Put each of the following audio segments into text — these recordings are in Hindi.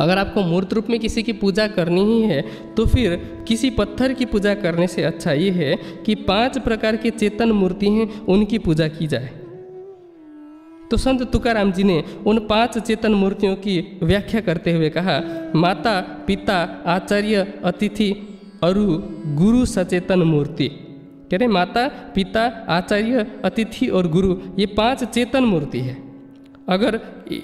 अगर आपको मूर्त रूप में किसी की पूजा करनी ही है तो फिर किसी पत्थर की पूजा करने से अच्छा ये है कि 5 प्रकार के चेतन मूर्ति हैं उनकी पूजा की जाए। तो संत तुकाराम जी ने उन 5 चेतन मूर्तियों की व्याख्या करते हुए कहा, माता, पिता, आचार्य, अतिथि, अरु, गुरु सचेतन मूर्ति। कह रहे माता, पिता, आचार्य, अतिथि और गुरु, ये 5 चेतन मूर्ति है। अगर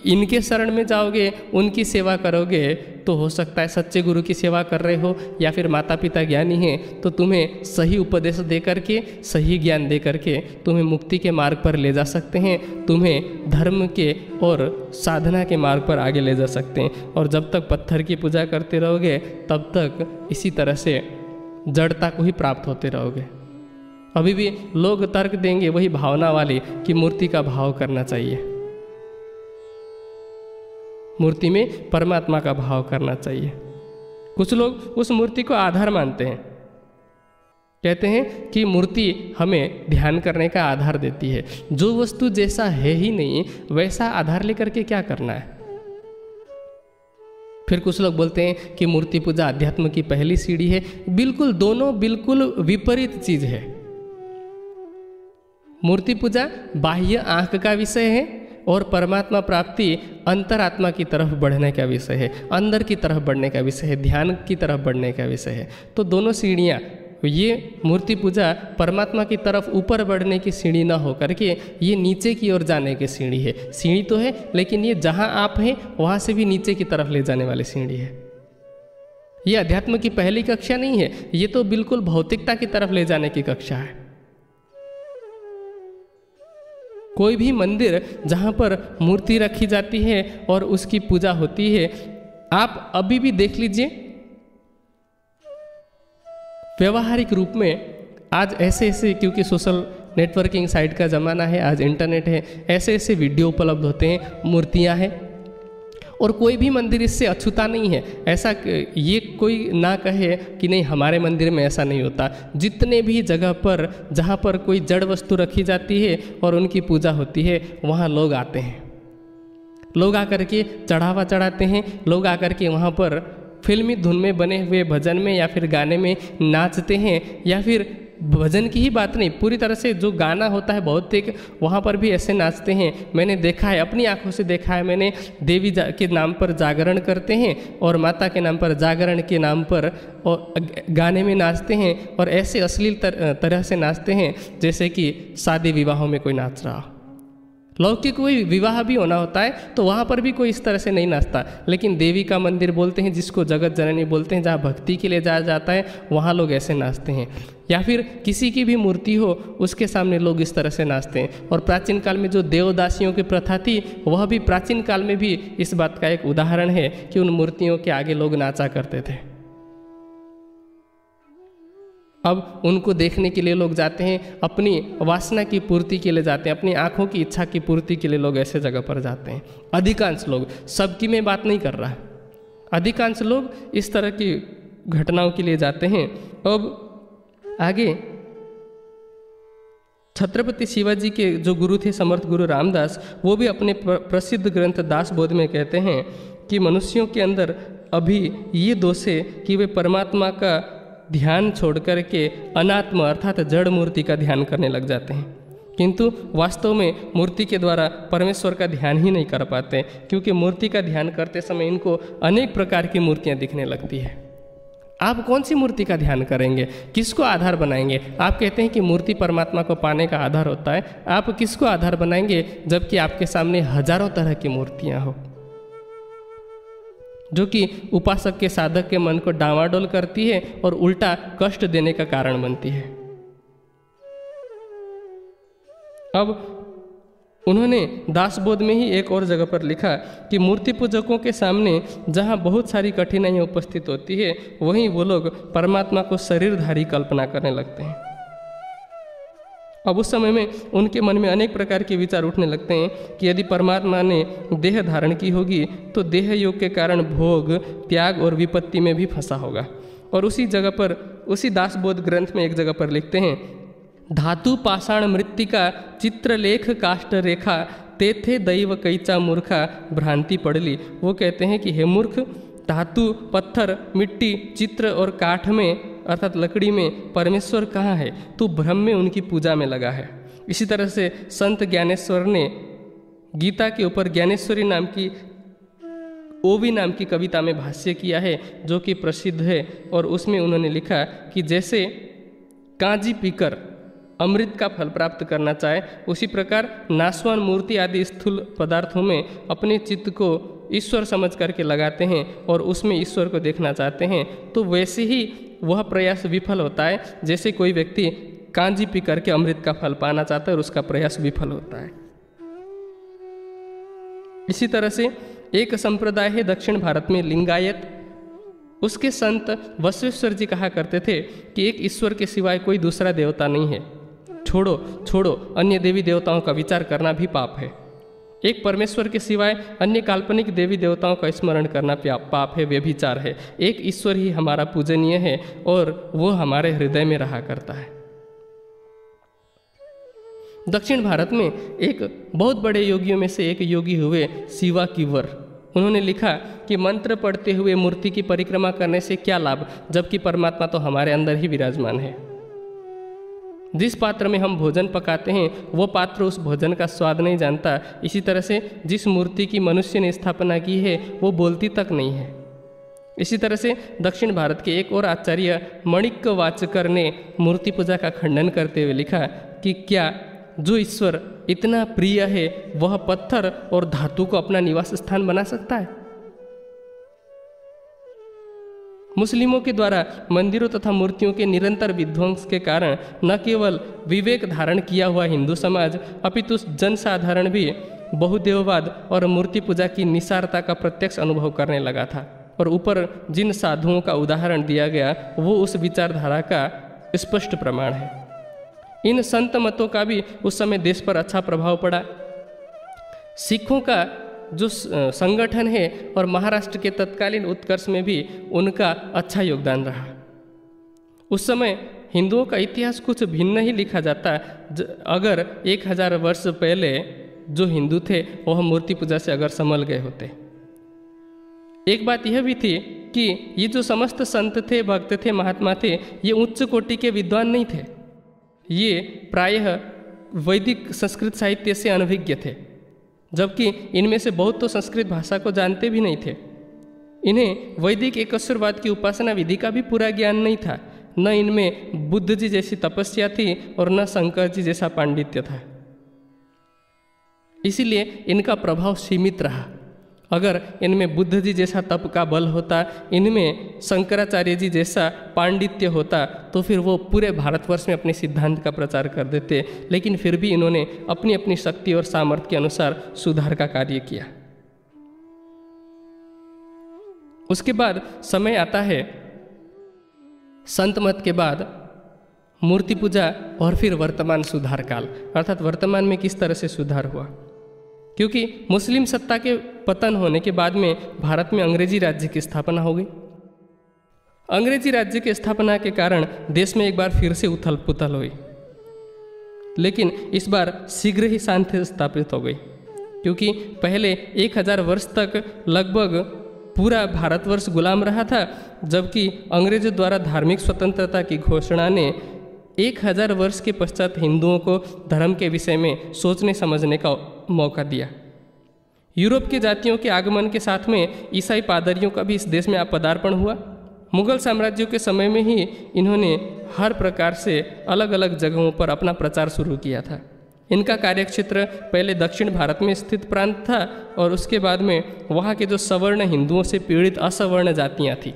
इनके शरण में जाओगे, उनकी सेवा करोगे तो हो सकता है सच्चे गुरु की सेवा कर रहे हो या फिर माता पिता ज्ञानी हैं तो तुम्हें सही उपदेश दे करके, सही ज्ञान दे करके तुम्हें मुक्ति के मार्ग पर ले जा सकते हैं, तुम्हें धर्म के और साधना के मार्ग पर आगे ले जा सकते हैं। और जब तक पत्थर की पूजा करते रहोगे तब तक इसी तरह से जड़ता को ही प्राप्त होते रहोगे। अभी भी लोग तर्क देंगे वही भावना वाली कि मूर्ति का भाव करना चाहिए, मूर्ति में परमात्मा का भाव करना चाहिए। कुछ लोग उस मूर्ति को आधार मानते हैं, कहते हैं कि मूर्ति हमें ध्यान करने का आधार देती है। जो वस्तु जैसा है ही नहीं वैसा आधार लेकर के क्या करना है। फिर कुछ लोग बोलते हैं कि मूर्ति पूजा अध्यात्म की पहली सीढ़ी है। बिल्कुल, दोनों बिल्कुल विपरीत चीज है। मूर्ति पूजा बाह्य आंख का विषय है और परमात्मा प्राप्ति अंतरात्मा की तरफ बढ़ने का विषय है, अंदर की तरफ बढ़ने का विषय है, ध्यान की तरफ बढ़ने का विषय है। तो दोनों सीढ़ियाँ, ये मूर्ति पूजा परमात्मा की तरफ ऊपर बढ़ने की सीढ़ी ना हो करके ये नीचे की ओर जाने की सीढ़ी है। सीढ़ी तो है लेकिन ये जहाँ आप हैं वहाँ से भी नीचे की तरफ ले जाने वाली सीढ़ी है। ये अध्यात्म की पहली कक्षा नहीं है, ये तो बिल्कुल भौतिकता की तरफ ले जाने की कक्षा है। कोई भी मंदिर जहाँ पर मूर्ति रखी जाती है और उसकी पूजा होती है, आप अभी भी देख लीजिए, व्यवहारिक रूप में आज ऐसे ऐसे, क्योंकि सोशल नेटवर्किंग साइट का ज़माना है, आज इंटरनेट है, ऐसे ऐसे वीडियो उपलब्ध होते हैं, मूर्तियाँ हैं और कोई भी मंदिर इससे अछूता नहीं है। ऐसा ये कोई ना कहे कि नहीं हमारे मंदिर में ऐसा नहीं होता। जितने भी जगह पर जहाँ पर कोई जड़ वस्तु रखी जाती है और उनकी पूजा होती है वहाँ लोग आते हैं, लोग आकर के चढ़ावा चढ़ाते हैं, लोग आकर के वहाँ पर फिल्मी धुन में बने हुए भजन में या फिर गाने में नाचते हैं। या फिर भजन की ही बात नहीं, पूरी तरह से जो गाना होता है भौतिक, वहाँ पर भी ऐसे नाचते हैं। मैंने देखा है, अपनी आंखों से देखा है मैंने। देवी के नाम पर जागरण करते हैं और माता के नाम पर जागरण के नाम पर और गाने में नाचते हैं और ऐसे अश्लील तरह से नाचते हैं जैसे कि शादी विवाहों में कोई नाच रहा हो। लौकिक कोई विवाह भी होना होता है तो वहाँ पर भी कोई इस तरह से नहीं नाचता, लेकिन देवी का मंदिर बोलते हैं, जिसको जगत जननी बोलते हैं, जहाँ भक्ति के लिए जाया जाता है वहाँ लोग ऐसे नाचते हैं। या फिर किसी की भी मूर्ति हो उसके सामने लोग इस तरह से नाचते हैं। और प्राचीन काल में जो देवदासियों की प्रथा थी वह भी प्राचीन काल में भी इस बात का एक उदाहरण है कि उन मूर्तियों के आगे लोग नाचा करते थे। अब उनको देखने के लिए लोग जाते हैं, अपनी वासना की पूर्ति के लिए जाते हैं, अपनी आँखों की इच्छा की पूर्ति के लिए लोग ऐसे जगह पर जाते हैं। अधिकांश लोग, सबकी मैं बात नहीं कर रहा, अधिकांश लोग इस तरह की घटनाओं के लिए जाते हैं। अब आगे छत्रपति शिवाजी के जो गुरु थे समर्थ गुरु रामदास, वो भी अपने प्रसिद्ध ग्रंथ दासबोध में कहते हैं कि मनुष्यों के अंदर अभी ये दोष है कि वे परमात्मा का ध्यान छोड़कर के अनात्म अर्थात जड़ मूर्ति का ध्यान करने लग जाते हैं, किंतु वास्तव में मूर्ति के द्वारा परमेश्वर का ध्यान ही नहीं कर पाते, क्योंकि मूर्ति का ध्यान करते समय इनको अनेक प्रकार की मूर्तियां दिखने लगती है। आप कौन सी मूर्ति का ध्यान करेंगे, किसको आधार बनाएंगे? आप कहते हैं कि मूर्ति परमात्मा को पाने का आधार होता है, आप किसको आधार बनाएंगे जबकि आपके सामने हजारों तरह की मूर्तियाँ हो जो कि उपासक के, साधक के मन को डांवाडोल करती है और उल्टा कष्ट देने का कारण बनती है। अब उन्होंने दासबोध में ही एक और जगह पर लिखा कि मूर्ति पूजकों के सामने जहाँ बहुत सारी कठिनाइयाँ उपस्थित होती है, वहीं वो लोग परमात्मा को शरीरधारी कल्पना करने लगते हैं। अब उस समय में उनके मन में अनेक प्रकार के विचार उठने लगते हैं कि यदि परमात्मा ने देह धारण की होगी तो देह योग के कारण भोग, त्याग और विपत्ति में भी फंसा होगा। और उसी जगह पर, उसी दासबोध ग्रंथ में एक जगह पर लिखते हैं, धातु पाषाण मृत्तिका चित्रलेख काष्ठ रेखा तेथे दैव कैचा मूर्खा भ्रांति पड़ली। वो कहते हैं कि हे मूर्ख, धातु, पत्थर, मिट्टी, चित्र और काठ में अर्थात लकड़ी में परमेश्वर कहाँ है, तो ब्रह्म में उनकी पूजा में लगा है। इसी तरह से संत ज्ञानेश्वर ने गीता के ऊपर ज्ञानेश्वरी नाम की ओवी नाम की कविता में भाष्य किया है जो कि प्रसिद्ध है, और उसमें उन्होंने लिखा कि जैसे कांजी पीकर अमृत का फल प्राप्त करना चाहे, उसी प्रकार नासवान मूर्ति आदि स्थूल पदार्थों में अपने चित्त को ईश्वर समझ करके लगाते हैं और उसमें ईश्वर को देखना चाहते हैं, तो वैसे ही वह प्रयास विफल होता है जैसे कोई व्यक्ति कांजी पी करके अमृत का फल पाना चाहता है और उसका प्रयास विफल होता है। इसी तरह से एक संप्रदाय है दक्षिण भारत में लिंगायत, उसके संत वशिष्ठ जी कहा करते थे कि एक ईश्वर के सिवाय कोई दूसरा देवता नहीं है, छोड़ो छोड़ो अन्य देवी देवताओं का विचार करना भी पाप है, एक परमेश्वर के सिवाय अन्य काल्पनिक देवी देवताओं का स्मरण करना पाप है, व्यभिचार है, एक ईश्वर ही हमारा पूजनीय है और वो हमारे हृदय में रहा करता है। दक्षिण भारत में एक बहुत बड़े योगियों में से एक योगी हुए शिवा की वर, उन्होंने लिखा कि मंत्र पढ़ते हुए मूर्ति की परिक्रमा करने से क्या लाभ, जबकि परमात्मा तो हमारे अंदर ही विराजमान है। जिस पात्र में हम भोजन पकाते हैं वो पात्र उस भोजन का स्वाद नहीं जानता, इसी तरह से जिस मूर्ति की मनुष्य ने स्थापना की है वो बोलती तक नहीं है। इसी तरह से दक्षिण भारत के एक और आचार्य मणिक्कवाचकर ने मूर्ति पूजा का खंडन करते हुए लिखा कि क्या जो ईश्वर इतना प्रिय है वह पत्थर और धातु को अपना निवास स्थान बना सकता है। मुस्लिमों के द्वारा मंदिरों तथा मूर्तियों के निरंतर विध्वंस के कारण न केवल विवेक धारण किया हुआ हिंदू समाज अपितु जनसाधारण भी बहुदेववाद और मूर्ति पूजा की निसारता का प्रत्यक्ष अनुभव करने लगा था, और ऊपर जिन साधुओं का उदाहरण दिया गया वो उस विचारधारा का स्पष्ट प्रमाण है। इन संत मतों का भी उस समय देश पर अच्छा प्रभाव पड़ा। सिखों का जो संगठन है और महाराष्ट्र के तत्कालीन उत्कर्ष में भी उनका अच्छा योगदान रहा। उस समय हिंदुओं का इतिहास कुछ भिन्न ही लिखा जाता अगर 1000 वर्ष पहले जो हिंदू थे वह मूर्ति पूजा से अगर संभल गए होते। एक बात यह भी थी कि ये जो समस्त संत थे, भक्त थे, महात्मा थे, ये उच्च कोटि के विद्वान नहीं थे, ये प्रायः वैदिक संस्कृत साहित्य से अनभिज्ञ थे, जबकि इनमें से बहुत तो संस्कृत भाषा को जानते भी नहीं थे। इन्हें वैदिक एकस्वरवाद की उपासना विधि का भी पूरा ज्ञान नहीं था, न इनमें बुद्ध जी जैसी तपस्या थी और न शंकर जी जैसा पांडित्य था, इसीलिए इनका प्रभाव सीमित रहा। अगर इनमें बुद्ध जी जैसा तप का बल होता, इनमें शंकराचार्य जी जैसा पांडित्य होता, तो फिर वो पूरे भारतवर्ष में अपने सिद्धांत का प्रचार कर देते, लेकिन फिर भी इन्होंने अपनी अपनी शक्ति और सामर्थ्य के अनुसार सुधार का कार्य किया। उसके बाद समय आता है संत मत के बाद मूर्ति पूजा और फिर वर्तमान सुधार काल, अर्थात वर्तमान में किस तरह से सुधार हुआ, क्योंकि मुस्लिम सत्ता के पतन होने के बाद में भारत में अंग्रेजी राज्य की स्थापना हो गई। अंग्रेजी राज्य की स्थापना के कारण देश में एक बार फिर से उथल पुथल हुई, लेकिन इस बार शीघ्र ही शांति स्थापित हो गई, क्योंकि पहले 1000 वर्ष तक लगभग पूरा भारतवर्ष गुलाम रहा था, जबकि अंग्रेजों द्वारा धार्मिक स्वतंत्रता की घोषणा ने 1000 वर्ष के पश्चात हिंदुओं को धर्म के विषय में सोचने समझने का मौका दिया। यूरोप के जातियों के आगमन के साथ में ईसाई पादरियों का भी इस देश में पदार्पण हुआ। मुगल साम्राज्यों के समय में ही इन्होंने हर प्रकार से अलग अलग जगहों पर अपना प्रचार शुरू किया था। इनका कार्यक्षेत्र पहले दक्षिण भारत में स्थित प्रांत था और उसके बाद में वहाँ के जो सवर्ण हिंदुओं से पीड़ित असवर्ण जातियाँ थीं,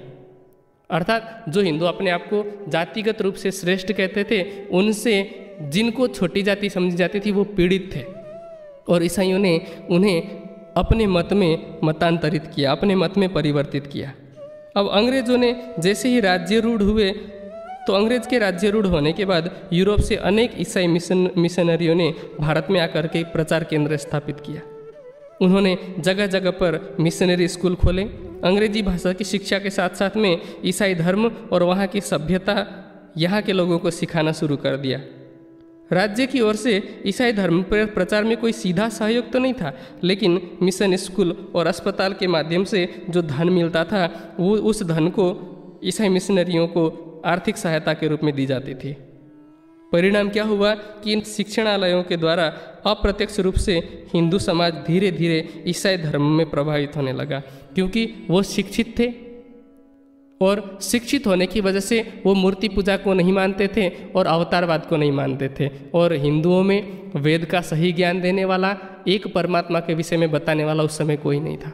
अर्थात जो हिंदू अपने आप को जातिगत रूप से श्रेष्ठ कहते थे, उनसे जिनको छोटी जाति समझी जाती थी वो पीड़ित थे, और ईसाइयों ने उन्हें अपने मत में मतांतरित किया, अपने मत में परिवर्तित किया। अब अंग्रेजों ने जैसे ही राज्यरूढ़ हुए, तो अंग्रेज के राज्यरूढ़ होने के बाद यूरोप से अनेक ईसाई मिशनरियों ने भारत में आकर के प्रचार केंद्र स्थापित किया। उन्होंने जगह जगह पर मिशनरी स्कूल खोले। अंग्रेजी भाषा की शिक्षा के साथ साथ में ईसाई धर्म और वहाँ की सभ्यता यहाँ के लोगों को सिखाना शुरू कर दिया। राज्य की ओर से ईसाई धर्म प्रचार में कोई सीधा सहयोग तो नहीं था, लेकिन मिशन स्कूल और अस्पताल के माध्यम से जो धन मिलता था वो उस धन को ईसाई मिशनरियों को आर्थिक सहायता के रूप में दी जाती थी। परिणाम क्या हुआ कि इन शिक्षणालयों के द्वारा अप्रत्यक्ष रूप से हिंदू समाज धीरे धीरे ईसाई धर्म में प्रभावित होने लगा, क्योंकि वो शिक्षित थे और शिक्षित होने की वजह से वो मूर्ति पूजा को नहीं मानते थे और अवतारवाद को नहीं मानते थे। और हिंदुओं में वेद का सही ज्ञान देने वाला, एक परमात्मा के विषय में बताने वाला उस समय कोई नहीं था,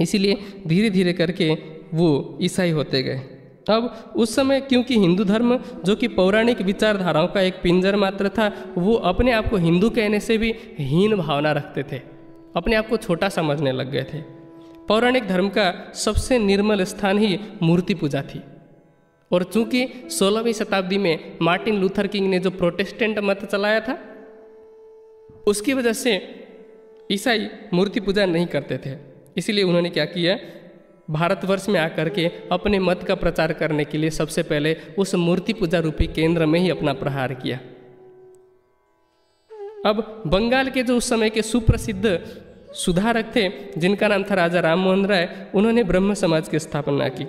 इसीलिए धीरे धीरे करके वो ईसाई होते गए। अब उस समय क्योंकि हिंदू धर्म जो कि पौराणिक विचारधाराओं का एक पिंजर मात्र था, वो अपने आप को हिंदू कहने से भी हीन भावना रखते थे, अपने आप को छोटा समझने लग गए थे। पौराणिक धर्म का सबसे निर्मल स्थान ही मूर्ति पूजा थी। और चूंकि 16वीं शताब्दी में मार्टिन लूथर किंग ने जो प्रोटेस्टेंट मत चलाया था, उसकी वजह से ईसाई मूर्ति पूजा नहीं करते थे। इसीलिए उन्होंने क्या किया, भारतवर्ष में आकर के अपने मत का प्रचार करने के लिए सबसे पहले उस मूर्ति पूजा रूपी केंद्र में ही अपना प्रहार किया। अब बंगाल के जो उस समय के सुप्रसिद्ध सुधारक थे, जिनका नाम था राजा राम मोहन राय, उन्होंने ब्रह्म समाज की स्थापना की।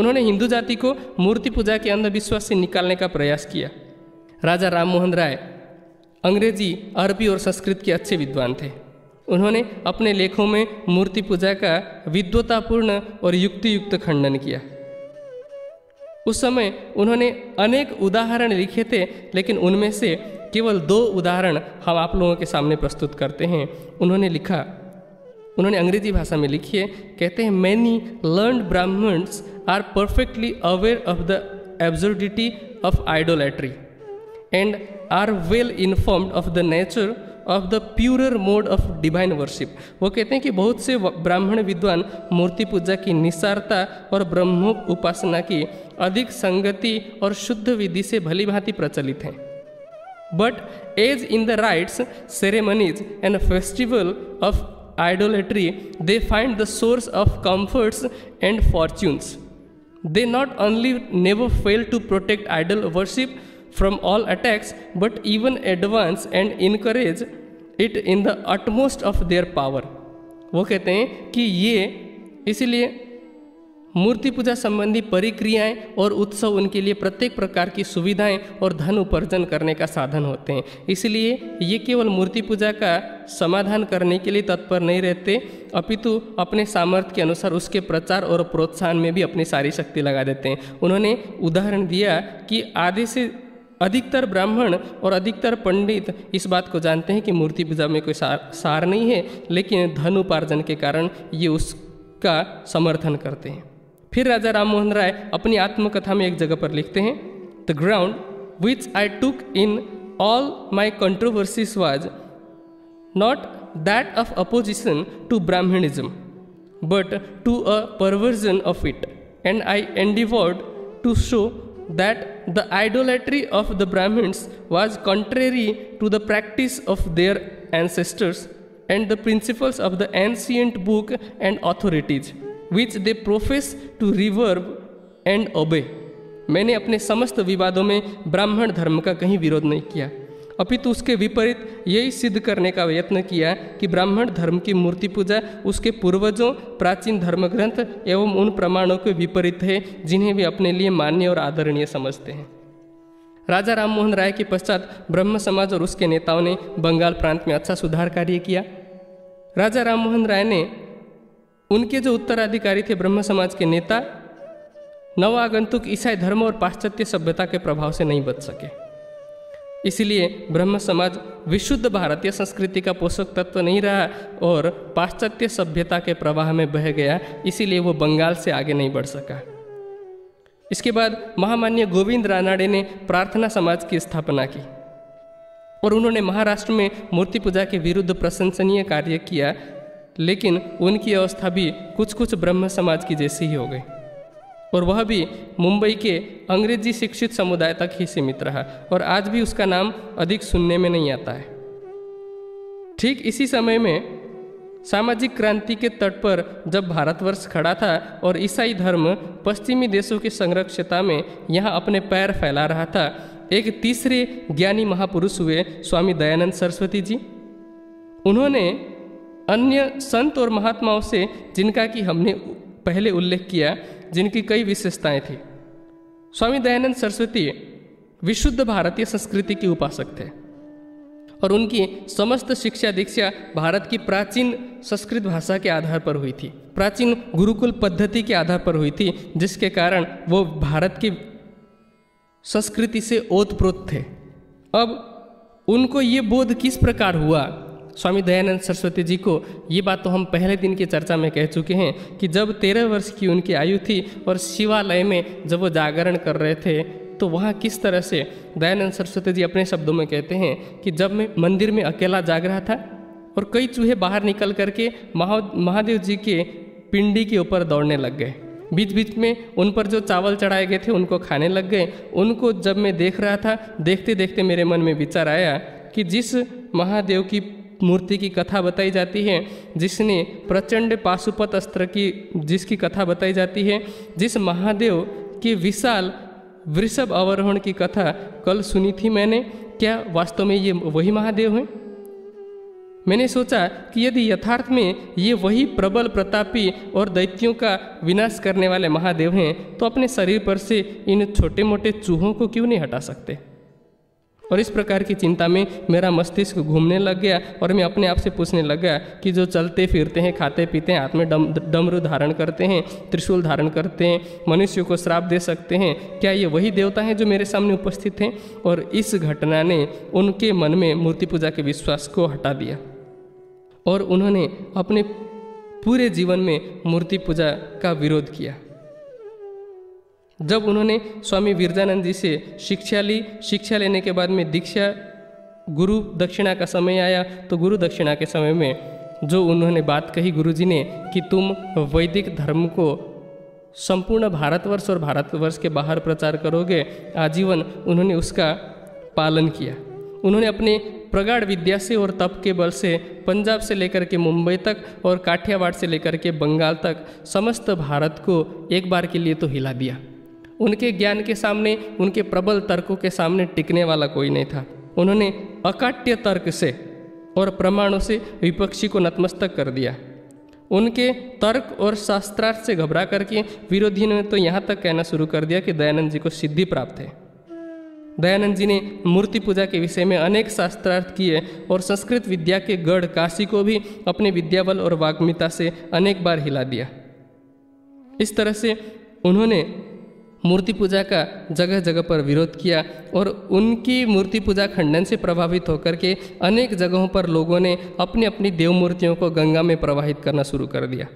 उन्होंने हिंदू जाति को मूर्ति पूजा के अंधविश्वास से निकालने का प्रयास किया। राजा राम मोहन राय अंग्रेजी, अरबी और संस्कृत के अच्छे विद्वान थे। उन्होंने अपने लेखों में मूर्ति पूजा का विद्वतापूर्ण और युक्तियुक्त खंडन किया। उस समय उन्होंने अनेक उदाहरण लिखे थे, लेकिन उनमें से केवल 2 उदाहरण हम आप लोगों के सामने प्रस्तुत करते हैं। उन्होंने अंग्रेजी भाषा में लिखी है, कहते हैं many learned Brahmans are perfectly aware of the absurdity of idolatry and are well informed of the nature of the purer mode of divine worship. वो कहते हैं कि बहुत से ब्राह्मण विद्वान मूर्ति पूजा की निसारता और ब्रह्म उपासना की अधिक संगति और शुद्ध विधि से भलीभांति प्रचलित हैं, but as in the rites, ceremonies and festival of idolatry they find the source of comforts and fortunes. They not only never fail to protect idol worship from all attacks, but even advance and encourage it in the utmost of their power. वो कहते हैं कि ये इसीलिए मूर्ति पूजा संबंधी परिक्रियाएं और उत्सव उनके लिए प्रत्येक प्रकार की सुविधाएं और धन उपार्जन करने का साधन होते हैं। इसलिए ये केवल मूर्ति पूजा का समाधान करने के लिए तत्पर नहीं रहते, अपितु अपने सामर्थ्य के अनुसार उसके प्रचार और प्रोत्साहन में भी अपनी सारी शक्ति लगा देते हैं। उन्होंने उदाहरण दिया कि आधे से अधिकतर ब्राह्मण और अधिकतर पंडित इस बात को जानते हैं कि मूर्ति पूजा में कोई सार नहीं है, लेकिन धन उपार्जन के कारण ये उसका समर्थन करते हैं। फिर राजा राम मोहन राय अपनी आत्मकथा में एक जगह पर लिखते हैं, the ground which I took in all my controversies was not that of opposition to Brahminism but to a perversion of it and I endeavoured to show that the idolatry of the Brahmins was contrary to the practice of their ancestors and the principles of the ancient book and authorities which they profess to revere and obey. मैंने अपने समस्त विवादों में ब्राह्मण धर्म का कहीं विरोध नहीं किया, अपितु उसके विपरीत यही सिद्ध करने का प्रयत्न किया कि ब्राह्मण धर्म की मूर्ति पूजा उसके पूर्वजों, प्राचीन धर्मग्रंथ एवं उन प्रमाणों के विपरीत है जिन्हें वे अपने लिए मान्य और आदरणीय समझते हैं। राजा राम मोहन राय के पश्चात ब्रह्म समाज और उसके नेताओं ने बंगाल प्रांत में अच्छा सुधार कार्य किया। राजा राम मोहन राय ने उनके जो उत्तराधिकारी थे ब्रह्म समाज के नेता, नवागंतुक ईसाई धर्म और पाश्चात्य सभ्यता के प्रभाव से नहीं बच सके। इसीलिए ब्रह्म समाज विशुद्ध भारतीय संस्कृति का पोषक तत्व नहीं रहा और पाश्चात्य सभ्यता के प्रवाह में बह गया, इसीलिए वो बंगाल से आगे नहीं बढ़ सका। इसके बाद महामान्य गोविंद रानाडे ने प्रार्थना समाज की स्थापना की और उन्होंने महाराष्ट्र में मूर्ति पूजा के विरुद्ध प्रशंसनीय कार्य किया, लेकिन उनकी अवस्था भी कुछ कुछ ब्रह्म समाज की जैसी ही हो गई और वह भी मुंबई के अंग्रेजी शिक्षित समुदाय तक ही सीमित रहा और आज भी उसका नाम अधिक सुनने में नहीं आता है। ठीक इसी समय में सामाजिक क्रांति के तट पर जब भारतवर्ष खड़ा था और ईसाई धर्म पश्चिमी देशों की संरक्षता में यहाँ अपने पैर फैला रहा था, एक तीसरे ज्ञानी महापुरुष हुए स्वामी दयानंद सरस्वती जी। उन्होंने अन्य संत और महात्माओं से, जिनका कि हमने पहले उल्लेख किया, जिनकी कई विशेषताएं थी, स्वामी दयानंद सरस्वती विशुद्ध भारतीय संस्कृति के उपासक थे और उनकी समस्त शिक्षा दीक्षा भारत की प्राचीन संस्कृत भाषा के आधार पर हुई थी, प्राचीन गुरुकुल पद्धति के आधार पर हुई थी, जिसके कारण वो भारत की संस्कृति से ओतप्रोत थे। अब उनको ये बोध किस प्रकार हुआ स्वामी दयानंद सरस्वती जी को, ये बात तो हम पहले दिन की चर्चा में कह चुके हैं कि जब 13 वर्ष की उनकी आयु थी और शिवालय में जब वो जागरण कर रहे थे तो वहाँ किस तरह से दयानंद सरस्वती जी अपने शब्दों में कहते हैं कि जब मैं मंदिर में अकेला जाग रहा था और कई चूहे बाहर निकल करके महादेव जी के पिंडी के ऊपर दौड़ने लग गए, बीच बीच में उन पर जो चावल चढ़ाए गए थे उनको खाने लग गए। उनको जब मैं देख रहा था, देखते देखते मेरे मन में विचार आया कि जिस महादेव की मूर्ति की कथा बताई जाती है, जिसने प्रचंड पाशुपत अस्त्र की जिसकी कथा बताई जाती है, जिस महादेव के विशाल वृषभ अवरोहण की कथा कल सुनी थी मैंने, क्या वास्तव में ये वही महादेव हैं? मैंने सोचा कि यदि यथार्थ में ये वही प्रबल प्रतापी और दैत्यों का विनाश करने वाले महादेव हैं तो अपने शरीर पर से इन छोटे मोटे चूहों को क्यों नहीं हटा सकते? और इस प्रकार की चिंता में मेरा मस्तिष्क घूमने लग गया और मैं अपने आप से पूछने लग गया कि जो चलते फिरते हैं, खाते पीते हैं, हाथ में डमरू धारण करते हैं, त्रिशूल धारण करते हैं, मनुष्य को श्राप दे सकते हैं, क्या ये वही देवता हैं जो मेरे सामने उपस्थित हैं? और इस घटना ने उनके मन में मूर्ति पूजा के विश्वास को हटा दिया और उन्होंने अपने पूरे जीवन में मूर्ति पूजा का विरोध किया। जब उन्होंने स्वामी बिरजानंद जी से शिक्षा ली, शिक्षा लेने के बाद में दीक्षा गुरु दक्षिणा का समय आया तो गुरु दक्षिणा के समय में जो उन्होंने बात कही गुरुजी ने कि तुम वैदिक धर्म को संपूर्ण भारतवर्ष और भारतवर्ष के बाहर प्रचार करोगे, आजीवन उन्होंने उसका पालन किया। उन्होंने अपने प्रगाढ़ विद्या से और तप के बल से पंजाब से लेकर के मुंबई तक और काठियावाड़ से लेकर के बंगाल तक समस्त भारत को एक बार के लिए तो हिला दिया। उनके ज्ञान के सामने, उनके प्रबल तर्कों के सामने टिकने वाला कोई नहीं था। उन्होंने अकाट्य तर्क से और प्रमाणों से विपक्षी को नतमस्तक कर दिया। उनके तर्क और शास्त्रार्थ से घबरा करके विरोधियों ने तो यहाँ तक कहना शुरू कर दिया कि दयानंद जी को सिद्धि प्राप्त है। दयानंद जी ने मूर्ति पूजा के विषय में अनेक शास्त्रार्थ किए और संस्कृत विद्या के गढ़ काशी को भी अपने विद्याबल और वाग्मिता से अनेक बार हिला दिया। इस तरह से उन्होंने मूर्ति पूजा का जगह जगह पर विरोध किया और उनकी मूर्ति पूजा खंडन से प्रभावित होकर के अनेक जगहों पर लोगों ने अपनी अपनी देव मूर्तियों को गंगा में प्रवाहित करना शुरू कर दिया।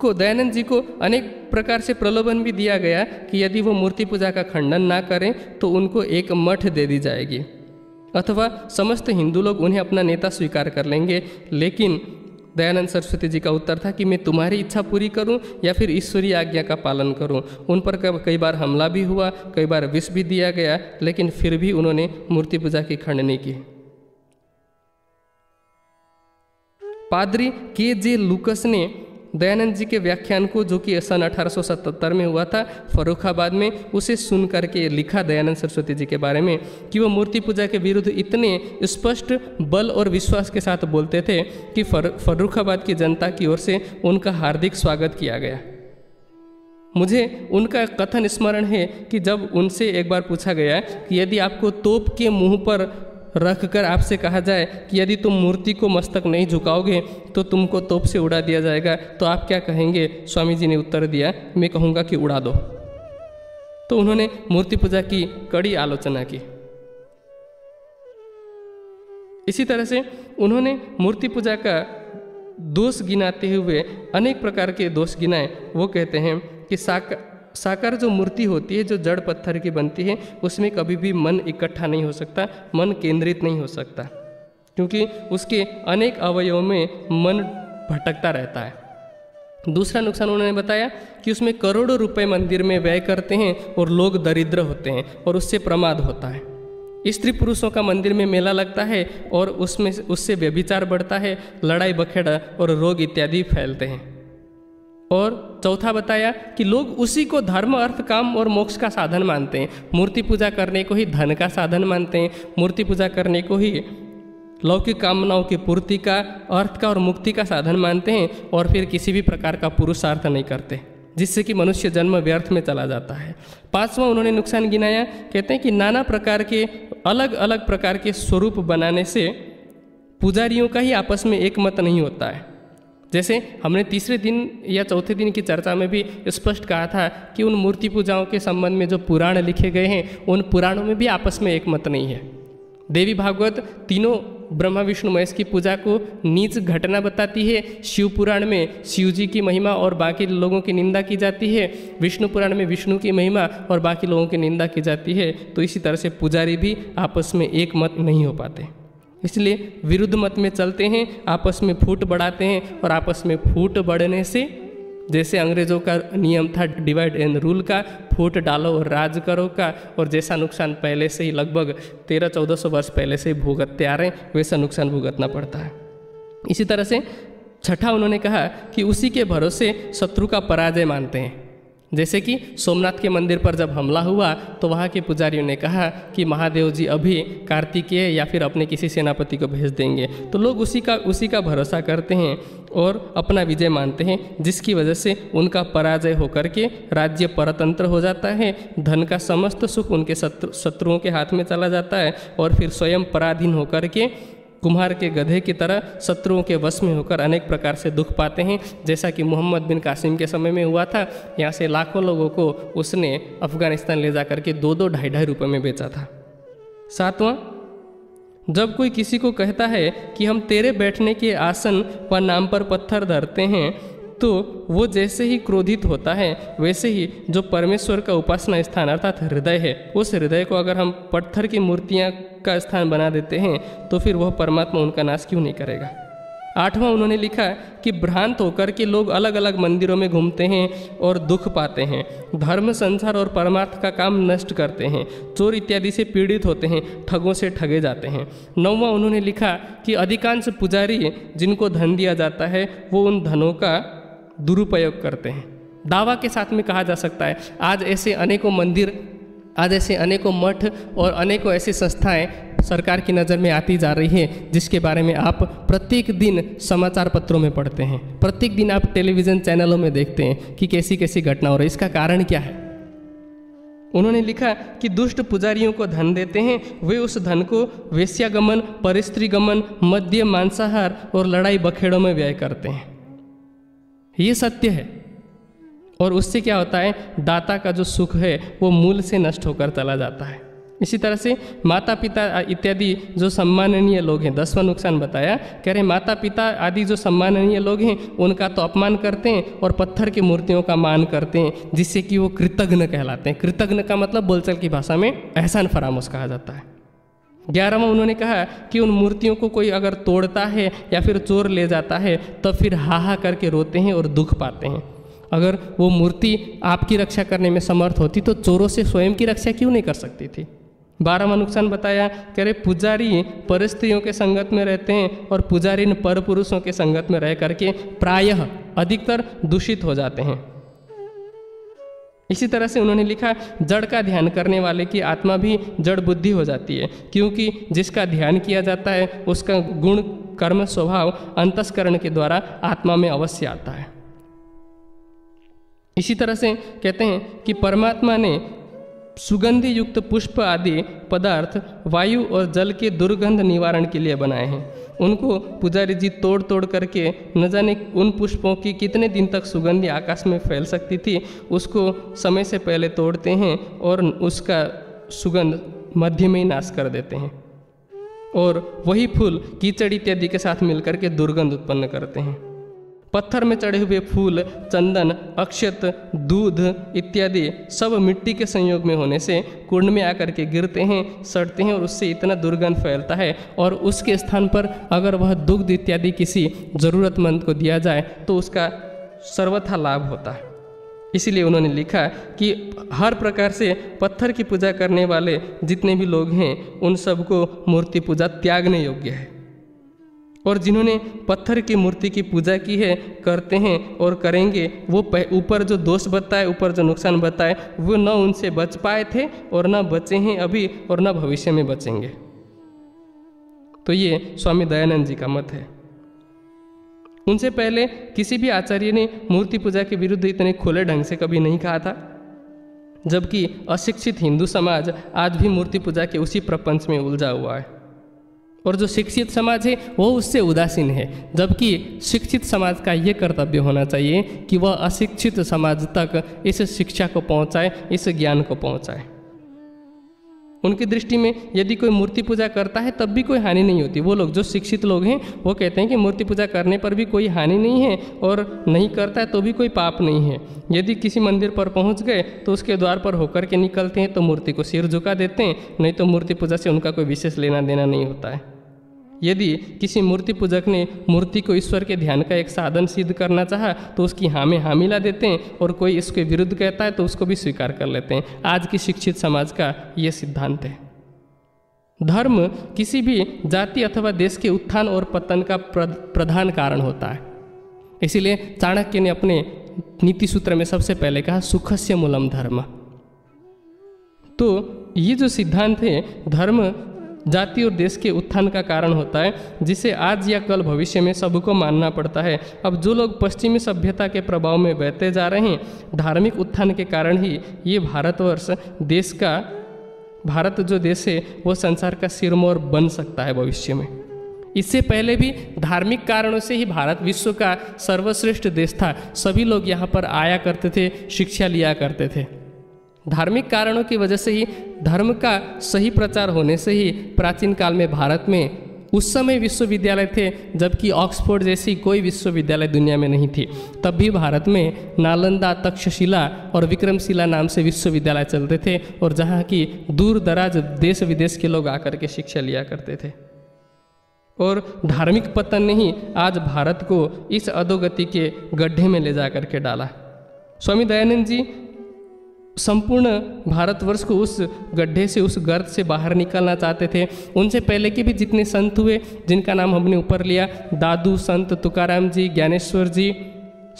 को दयानंद जी को अनेक प्रकार से प्रलोभन भी दिया गया कि यदि वो मूर्ति पूजा का खंडन ना करें तो उनको एक मठ दे दी जाएगी अथवा समस्त हिंदू लोग उन्हें अपना नेता स्वीकार कर लेंगे। लेकिन दयानंद सरस्वती जी का उत्तर था कि मैं तुम्हारी इच्छा पूरी करूं या फिर ईश्वरीय आज्ञा का पालन करूं। उन पर कई बार हमला भी हुआ, कई बार विष भी दिया गया, लेकिन फिर भी उन्होंने मूर्ति पूजा की खंडनी की। पादरी के जे लुकस ने दयानंद जी के व्याख्यान को, जो कि सन 1877 में हुआ था फर्रुखाबाद में, उसे सुन करके लिखा दयानंद सरस्वती जी के बारे में कि वो मूर्ति पूजा के विरुद्ध इतने स्पष्ट बल और विश्वास के साथ बोलते थे कि फर्रुखाबाद की जनता की ओर से उनका हार्दिक स्वागत किया गया। मुझे उनका कथन स्मरण है कि जब उनसे एक बार पूछा गया कि यदि आपको तोप के मुँह पर रखकर आपसे कहा जाए कि यदि तुम मूर्ति को मस्तक नहीं झुकाओगे तो तुमको तोप से उड़ा दिया जाएगा, तो आप क्या कहेंगे? स्वामी जी ने उत्तर दिया, मैं कहूँगा कि उड़ा दो। तो उन्होंने मूर्ति पूजा की कड़ी आलोचना की। इसी तरह से उन्होंने मूर्ति पूजा का दोष गिनाते हुए अनेक प्रकार के दोष गिनाए। वो कहते हैं कि साकार जो मूर्ति होती है, जो जड़ पत्थर की बनती है, उसमें कभी भी मन इकट्ठा नहीं हो सकता, मन केंद्रित नहीं हो सकता, क्योंकि उसके अनेक अवयवों में मन भटकता रहता है। दूसरा नुकसान उन्होंने बताया कि उसमें करोड़ों रुपए मंदिर में व्यय करते हैं और लोग दरिद्र होते हैं और उससे प्रमाद होता है। स्त्री पुरुषों का मंदिर में मेला लगता है और उसमें उससे व्यभिचार बढ़ता है, लड़ाई बखेड़ा और रोग इत्यादि फैलते हैं। और चौथा बताया कि लोग उसी को धर्म, अर्थ, काम और मोक्ष का साधन मानते हैं। मूर्ति पूजा करने को ही धन का साधन मानते हैं, मूर्ति पूजा करने को ही लौकिक कामनाओं की पूर्ति का, अर्थ का और मुक्ति का साधन मानते हैं और फिर किसी भी प्रकार का पुरुषार्थ नहीं करते, जिससे कि मनुष्य जन्म व्यर्थ में चला जाता है। पांचवा उन्होंने नुकसान गिनाया, कहते हैं कि नाना प्रकार के अलग अलग प्रकार के स्वरूप बनाने से पुजारियों का ही आपस में एक मत नहीं होता है। जैसे हमने तीसरे दिन या चौथे दिन की चर्चा में भी स्पष्ट कहा था कि उन मूर्ति पूजाओं के संबंध में जो पुराण लिखे गए हैं उन पुराणों में भी आपस में एक मत नहीं है। देवी भागवत तीनों ब्रह्मा विष्णु महेश की पूजा को नीच घटना बताती है। शिव पुराण में शिव जी की महिमा और बाकी लोगों की निंदा की जाती है, विष्णु पुराण में विष्णु की महिमा और बाकी लोगों की निंदा की जाती है। तो इसी तरह से पुजारी भी आपस में एक मत नहीं हो पाते, इसलिए विरुद्ध मत में चलते हैं, आपस में फूट बढ़ाते हैं। और आपस में फूट बढ़ने से, जैसे अंग्रेजों का नियम था डिवाइड एंड रूल का, फूट डालो और राज करो का, और जैसा नुकसान पहले से ही लगभग 1300-1400 वर्ष पहले से ही भुगतते आ रहे हैं, वैसा नुकसान भुगतना पड़ता है। इसी तरह से छठा उन्होंने कहा कि उसी के भरोसे शत्रु का पराजय मानते हैं। जैसे कि सोमनाथ के मंदिर पर जब हमला हुआ तो वहाँ के पुजारियों ने कहा कि महादेव जी अभी कार्तिकेय या फिर अपने किसी सेनापति को भेज देंगे, तो लोग उसी का भरोसा करते हैं और अपना विजय मानते हैं, जिसकी वजह से उनका पराजय होकर के राज्य परतंत्र हो जाता है। धन का समस्त सुख उनके शत्रुओं के हाथ में चला जाता है और फिर स्वयं पराधीन होकर के कुम्हार के गधे की तरह शत्रुओं के वश में होकर अनेक प्रकार से दुख पाते हैं, जैसा कि मोहम्मद बिन कासिम के समय में हुआ था। यहाँ से लाखों लोगों को उसने अफगानिस्तान ले जा करके 2-2, 2.5 रुपए में बेचा था। सातवां, जब कोई किसी को कहता है कि हम तेरे बैठने के आसन व नाम पर पत्थर धरते हैं, तो वो जैसे ही क्रोधित होता है वैसे ही जो परमेश्वर का उपासना स्थान अर्थात हृदय है, उस हृदय को अगर हम पत्थर की मूर्तियाँ का स्थान बना देते हैं तो फिर वह परमात्मा उनका नाश क्यों नहीं करेगा। आठवां उन्होंने लिखा कि भ्रांत होकर के लोग अलग अलग मंदिरों में घूमते हैं और दुख पाते हैं, धर्म, संसार और परमार्थ का काम नष्ट करते हैं, चोर इत्यादि से पीड़ित होते हैं, ठगों से ठगे जाते हैं। नौवां उन्होंने लिखा कि अधिकांश पुजारी जिनको धन दिया जाता है वो उन धनों का दुरुपयोग करते हैं। दावा के साथ में कहा जा सकता है आज ऐसे अनेकों मंदिर, आज ऐसे अनेकों मठ और अनेकों ऐसी संस्थाएं सरकार की नज़र में आती जा रही है, जिसके बारे में आप प्रत्येक दिन समाचार पत्रों में पढ़ते हैं, प्रत्येक दिन आप टेलीविज़न चैनलों में देखते हैं कि कैसी कैसी घटना हो रही है। इसका कारण क्या है? उन्होंने लिखा कि दुष्ट पुजारियों को धन देते हैं, वे उस धन को वेश्यागमन, परिस्त्रीगमन, मद्य, मांसाहार और लड़ाई बखेड़ों में व्यय करते हैं। ये सत्य है। और उससे क्या होता है, दाता का जो सुख है वो मूल से नष्ट होकर चला जाता है। इसी तरह से माता पिता इत्यादि जो सम्माननीय लोग हैं, 10वां नुकसान बताया, कह रहे माता पिता आदि जो सम्माननीय लोग हैं उनका तो अपमान करते हैं और पत्थर की मूर्तियों का मान करते हैं, जिससे कि वो कृतघ्न कहलाते हैं। कृतघ्न का मतलब बोलचाल की भाषा में एहसान फरामोश कहा जाता है। 11वां उन्होंने कहा कि उन मूर्तियों को कोई अगर तोड़ता है या फिर चोर ले जाता है तो फिर हाहा करके रोते हैं और दुख पाते हैं। अगर वो मूर्ति आपकी रक्षा करने में समर्थ होती तो चोरों से स्वयं की रक्षा क्यों नहीं कर सकती थी। 12वां नुकसान बताया, कह रहे पुजारी पर स्त्रियों के संगत में रहते हैं और पुजारी पर पुरुषों के संगत में रह करके प्रायः अधिकतर दूषित हो जाते हैं। इसी तरह से उन्होंने लिखा जड़ का ध्यान करने वाले की आत्मा भी जड़ बुद्धि हो जाती है, क्योंकि जिसका ध्यान किया जाता है उसका गुण, कर्म, स्वभाव अंतस्करण के द्वारा आत्मा में अवश्य आता है। इसी तरह से कहते हैं कि परमात्मा ने सुगंधि युक्त पुष्प आदि पदार्थ वायु और जल के दुर्गंध निवारण के लिए बनाए हैं। उनको पुजारी जी तोड़ तोड़ करके न जाने उन पुष्पों की कितने दिन तक सुगंधि आकाश में फैल सकती थी, उसको समय से पहले तोड़ते हैं और उसका सुगंध मध्य में ही नाश कर देते हैं और वही फूल कीचड़ इत्यादि के साथ मिलकर के दुर्गंध उत्पन्न करते हैं। पत्थर में चढ़े हुए फूल, चंदन, अक्षत, दूध इत्यादि सब मिट्टी के संयोग में होने से कुंड में आकर के गिरते हैं, सड़ते हैं और उससे इतना दुर्गंध फैलता है। और उसके स्थान पर अगर वह दुग्ध इत्यादि किसी ज़रूरतमंद को दिया जाए तो उसका सर्वथा लाभ होता है। इसीलिए उन्होंने लिखा कि हर प्रकार से पत्थर की पूजा करने वाले जितने भी लोग हैं उन सबको मूर्ति पूजा त्यागने योग्य है, और जिन्होंने पत्थर की मूर्ति की पूजा की है, करते हैं और करेंगे, वो ऊपर जो दोष बताए, ऊपर जो नुकसान बताए, वो न उनसे बच पाए थे और न बचे हैं अभी और न भविष्य में बचेंगे। तो ये स्वामी दयानंद जी का मत है। उनसे पहले किसी भी आचार्य ने मूर्ति पूजा के विरुद्ध इतने खुले ढंग से कभी नहीं कहा था, जबकि अशिक्षित हिंदू समाज आज भी मूर्ति पूजा के उसी प्रपंच में उलझा हुआ है, और जो शिक्षित समाज है वो उससे उदासीन है, जबकि शिक्षित समाज का ये कर्तव्य होना चाहिए कि वह अशिक्षित समाज तक इस शिक्षा को पहुंचाए, इस ज्ञान को पहुंचाए। उनकी दृष्टि में यदि कोई मूर्ति पूजा करता है तब भी कोई हानि नहीं होती। वो लोग जो शिक्षित लोग हैं वो कहते हैं कि मूर्ति पूजा करने पर भी कोई हानि नहीं है, और नहीं करता है तो भी कोई पाप नहीं है। यदि किसी मंदिर पर पहुंच गए तो उसके द्वार पर होकर के निकलते हैं तो मूर्ति को सिर झुका देते हैं, नहीं तो मूर्ति पूजा से उनका कोई विशेष लेना देना नहीं होता है। यदि किसी मूर्ति पूजक ने मूर्ति को ईश्वर के ध्यान का एक साधन सिद्ध करना चाहा तो उसकी हाँ में हाँ मिला देते हैं, और कोई इसके विरुद्ध कहता है तो उसको भी स्वीकार कर लेते हैं। आज की शिक्षित समाज का ये सिद्धांत है। धर्म किसी भी जाति अथवा देश के उत्थान और पतन का प्रधान कारण होता है। इसीलिए चाणक्य ने अपने नीति सूत्र में सबसे पहले कहा सुखस्य मूलम धर्म। तो ये जो सिद्धांत है, धर्म जाति और देश के उत्थान का कारण होता है, जिसे आज या कल भविष्य में सबको मानना पड़ता है। अब जो लोग पश्चिमी सभ्यता के प्रभाव में बहते जा रहे हैं, धार्मिक उत्थान के कारण ही ये भारतवर्ष देश का, भारत जो देश है वो संसार का सिरमौर बन सकता है भविष्य में। इससे पहले भी धार्मिक कारणों से ही भारत विश्व का सर्वश्रेष्ठ देश था। सभी लोग यहाँ पर आया करते थे, शिक्षा लिया करते थे। धार्मिक कारणों की वजह से ही, धर्म का सही प्रचार होने से ही प्राचीन काल में भारत में उस समय विश्वविद्यालय थे, जबकि ऑक्सफोर्ड जैसी कोई विश्वविद्यालय दुनिया में नहीं थी। तब भी भारत में नालंदा, तक्षशिला और विक्रमशिला नाम से विश्वविद्यालय चलते थे, और जहाँ की दूर दराज देश विदेश के लोग आकर के शिक्षा लिया करते थे। और धार्मिक पतन ने ही आज भारत को इस अधोगति के गड्ढे में ले जा कर के डाला। स्वामी दयानंद जी संपूर्ण भारतवर्ष को उस गड्ढे से, उस गर्त से बाहर निकालना चाहते थे। उनसे पहले के भी जितने संत हुए, जिनका नाम हमने ऊपर लिया, दादू, संत तुकाराम जी, ज्ञानेश्वर जी,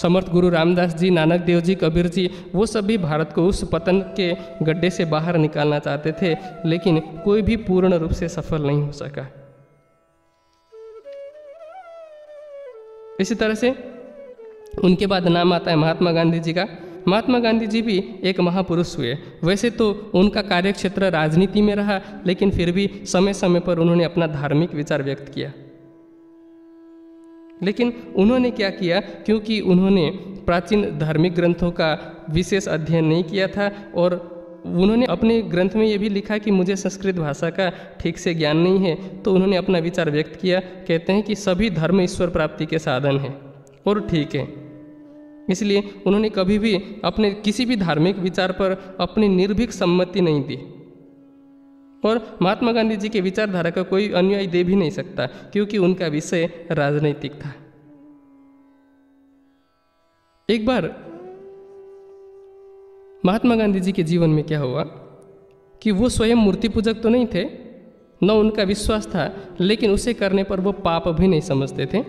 समर्थ गुरु रामदास जी, नानक देव जी, कबीर जी, वो सब भी भारत को उस पतन के गड्ढे से बाहर निकालना चाहते थे, लेकिन कोई भी पूर्ण रूप से सफल नहीं हो सका। इसी तरह से उनके बाद नाम आता है महात्मा गांधी जी का। महात्मा गांधी जी भी एक महापुरुष हुए। वैसे तो उनका कार्यक्षेत्र राजनीति में रहा, लेकिन फिर भी समय समय पर उन्होंने अपना धार्मिक विचार व्यक्त किया। लेकिन उन्होंने क्या किया, क्योंकि उन्होंने प्राचीन धार्मिक ग्रंथों का विशेष अध्ययन नहीं किया था, और उन्होंने अपने ग्रंथ में ये भी लिखा कि मुझे संस्कृत भाषा का ठीक से ज्ञान नहीं है, तो उन्होंने अपना विचार व्यक्त किया। कहते हैं कि सभी धर्म ईश्वर प्राप्ति के साधन हैं और ठीक है। इसलिए उन्होंने कभी भी अपने किसी भी धार्मिक विचार पर अपनी निर्भीक सम्मति नहीं दी, और महात्मा गांधी जी के विचारधारा का कोई अनुयायी दे भी नहीं सकता, क्योंकि उनका विषय राजनीतिक था। एक बार महात्मा गांधी जी के जीवन में क्या हुआ कि वो स्वयं मूर्ति पूजक तो नहीं थे, न उनका विश्वास था, लेकिन उसे करने पर वो पाप भी नहीं समझते थे।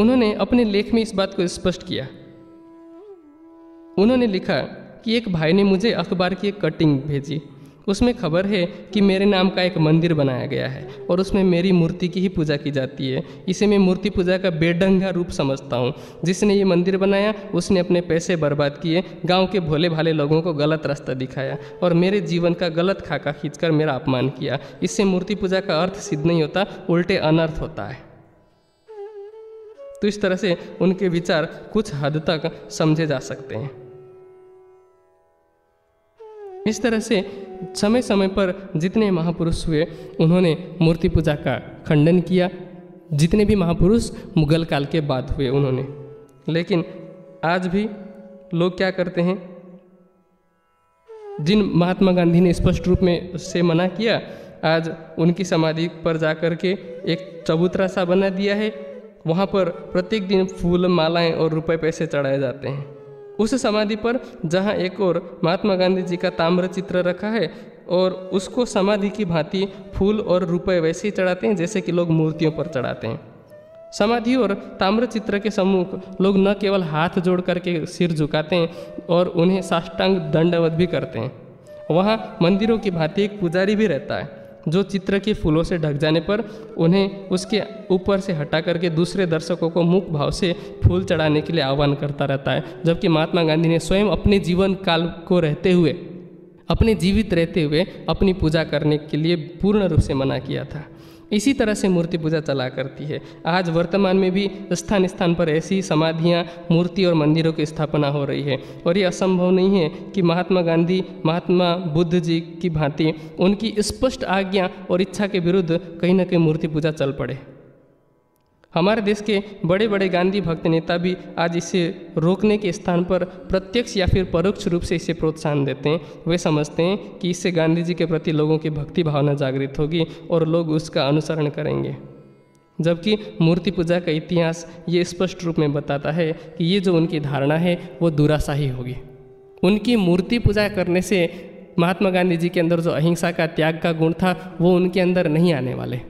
उन्होंने अपने लेख में इस बात को स्पष्ट किया। उन्होंने लिखा कि एक भाई ने मुझे अखबार की एक कटिंग भेजी, उसमें खबर है कि मेरे नाम का एक मंदिर बनाया गया है और उसमें मेरी मूर्ति की ही पूजा की जाती है। इसे मैं मूर्ति पूजा का बेढंगा रूप समझता हूँ। जिसने ये मंदिर बनाया उसने अपने पैसे बर्बाद किए, गांव के भोले भाले लोगों को गलत रास्ता दिखाया और मेरे जीवन का गलत खाका खींचकर मेरा अपमान किया। इससे मूर्ति पूजा का अर्थ सिद्ध नहीं होता, उल्टे अनर्थ होता है। तो इस तरह से उनके विचार कुछ हद तक समझे जा सकते हैं। इस तरह से समय समय पर जितने महापुरुष हुए उन्होंने मूर्ति पूजा का खंडन किया। जितने भी महापुरुष मुगल काल के बाद हुए उन्होंने, लेकिन आज भी लोग क्या करते हैं, जिन महात्मा गांधी ने स्पष्ट रूप में उससे मना किया, आज उनकी समाधि पर जाकर के एक चबूतरा सा बना दिया है। वहाँ पर प्रत्येक दिन फूल, मालाएं और रुपए पैसे चढ़ाए जाते हैं। उस समाधि पर जहाँ एक और महात्मा गांधी जी का ताम्र चित्र रखा है और उसको समाधि की भांति फूल और रुपए वैसे ही चढ़ाते हैं जैसे कि लोग मूर्तियों पर चढ़ाते हैं। समाधि और ताम्र चित्र के सम्मुख लोग न केवल हाथ जोड़ करके सिर झुकाते हैं और उन्हें साष्टांग दंडवत भी करते हैं। वहाँ मंदिरों की भांति एक पुजारी भी रहता है जो चित्र के फूलों से ढक जाने पर उन्हें उसके ऊपर से हटा करके दूसरे दर्शकों को मुख भाव से फूल चढ़ाने के लिए आह्वान करता रहता है। जबकि महात्मा गांधी ने स्वयं अपने जीवन काल को रहते हुए अपने जीवित रहते हुए अपनी पूजा करने के लिए पूर्ण रूप से मना किया था। इसी तरह से मूर्ति पूजा चला करती है। आज वर्तमान में भी स्थान स्थान पर ऐसी समाधियाँ, मूर्ति और मंदिरों की स्थापना हो रही है और ये असंभव नहीं है कि महात्मा गांधी, महात्मा बुद्ध जी की भांति उनकी स्पष्ट आज्ञा और इच्छा के विरुद्ध कहीं ना कहीं मूर्ति पूजा चल पड़े। हमारे देश के बड़े बड़े गांधी भक्त नेता भी आज इसे रोकने के स्थान पर प्रत्यक्ष या फिर परोक्ष रूप से इसे प्रोत्साहन देते हैं। वे समझते हैं कि इससे गांधी जी के प्रति लोगों की भक्ति भावना जागृत होगी और लोग उसका अनुसरण करेंगे। जबकि मूर्ति पूजा का इतिहास ये स्पष्ट रूप में बताता है कि ये जो उनकी धारणा है वो दुराशाही होगी। उनकी मूर्ति पूजा करने से महात्मा गांधी जी के अंदर जो अहिंसा का, त्याग का गुण था वो उनके अंदर नहीं आने वाले।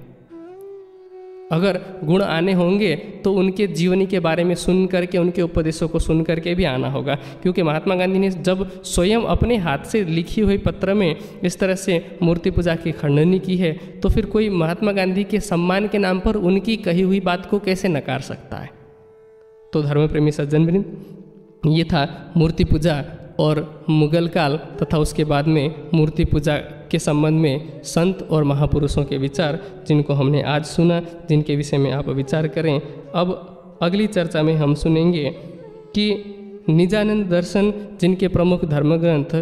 अगर गुण आने होंगे तो उनके जीवनी के बारे में सुन करके, उनके उपदेशों को सुन करके भी आना होगा। क्योंकि महात्मा गांधी ने जब स्वयं अपने हाथ से लिखी हुई पत्र में इस तरह से मूर्ति पूजा की खंडनी की है तो फिर कोई महात्मा गांधी के सम्मान के नाम पर उनकी कही हुई बात को कैसे नकार सकता है। तो धर्मप्रेमी सज्जनवृंद, ये था मूर्ति पूजा और मुगल काल तथा उसके बाद में मूर्ति पूजा के संबंध में संत और महापुरुषों के विचार, जिनको हमने आज सुना, जिनके विषय में आप विचार करें। अब अगली चर्चा में हम सुनेंगे कि निजानंद दर्शन, जिनके प्रमुख धर्मग्रंथ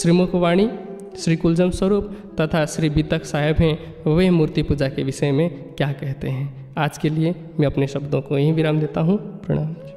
श्रीमुकवाणी, श्री कुलजम स्वरूप तथा श्री वितक साहब हैं, वे मूर्ति पूजा के विषय में क्या कहते हैं। आज के लिए मैं अपने शब्दों को यहीं विराम देता हूँ। प्रणाम।